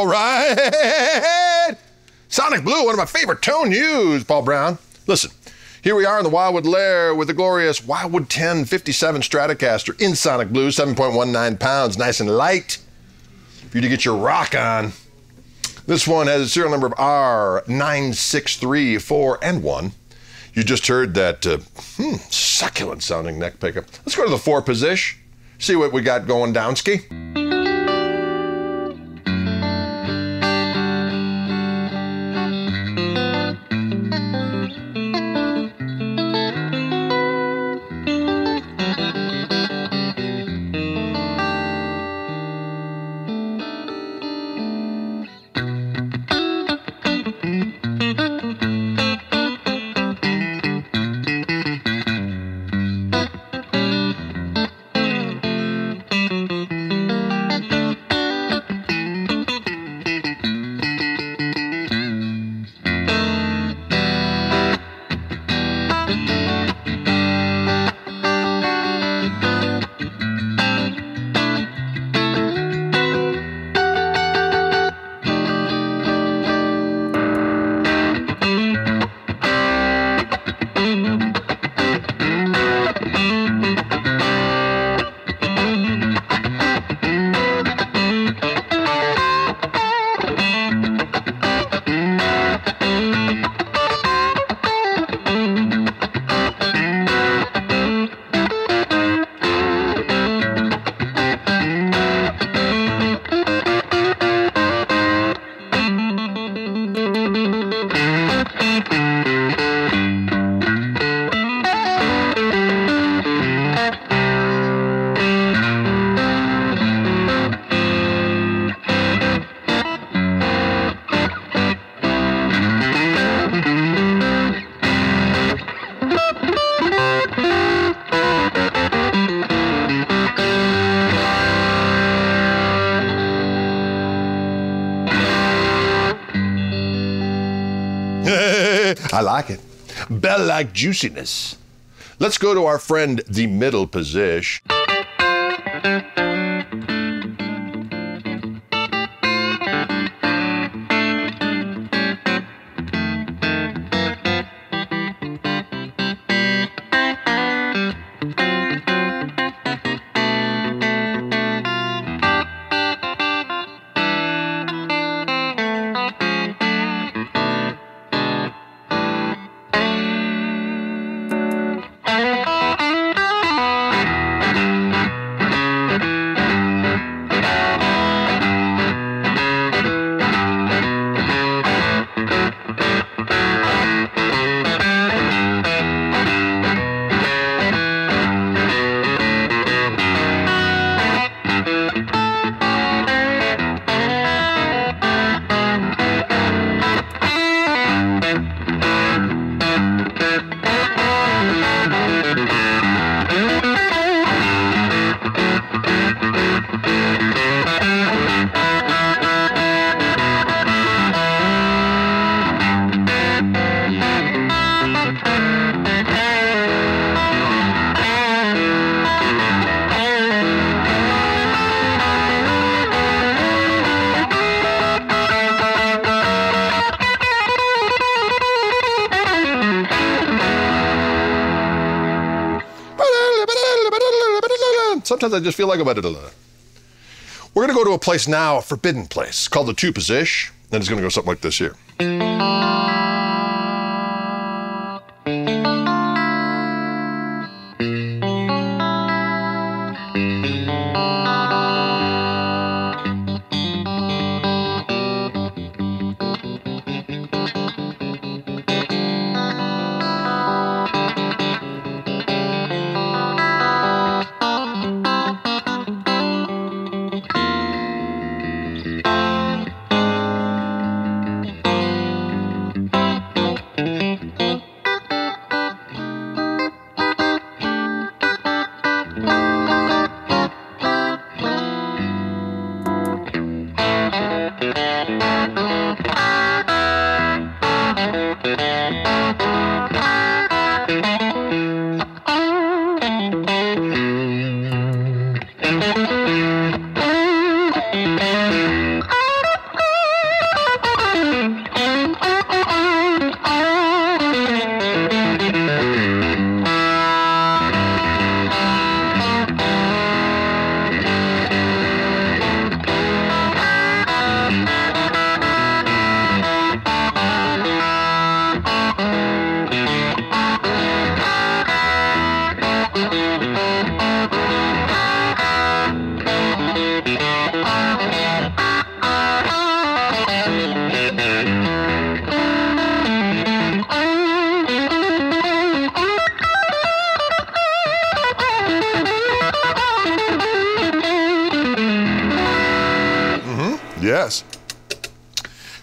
all right. Sonic Blue, one of my favorite tone used, Paul Brown. Listen, here we are in the Wildwood Lair with the glorious Wildwood 1057 Stratocaster in Sonic Blue, 7.19 pounds, nice and light for you to get your rock on. This one has a serial number of R9634N1. You just heard that succulent sounding neck pickup. Let's go to the four position, see what we got going downski. I like it. Bell-like juiciness. Let's go to our friend, the middle position. Sometimes I just feel like a ba-da-da-da. We're gonna go to a place now, a forbidden place, called the two position, and it's gonna go something like this here.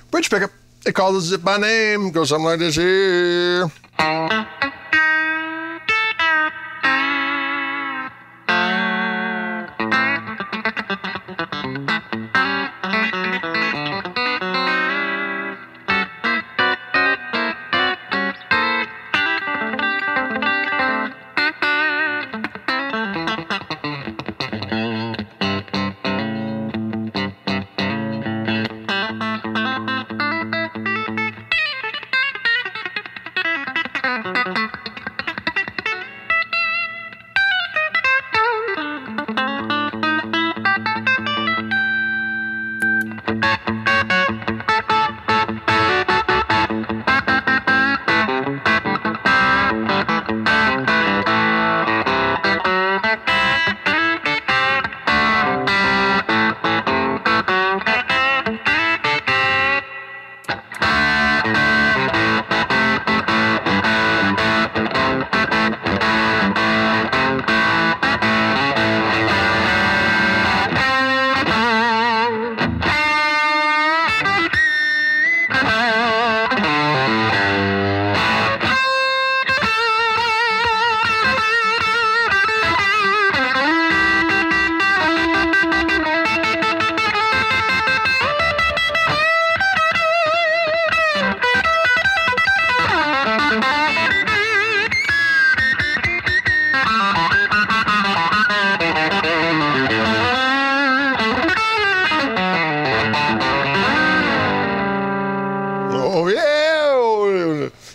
Bridge pickup. It calls it by name. Goes something like this here.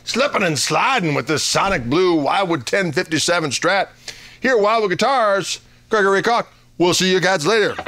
Slipping and sliding with this Sonic Blue Wildwood 1057 Strat. Here at Wildwood Guitars, Gregory Koch. We'll see you guys later.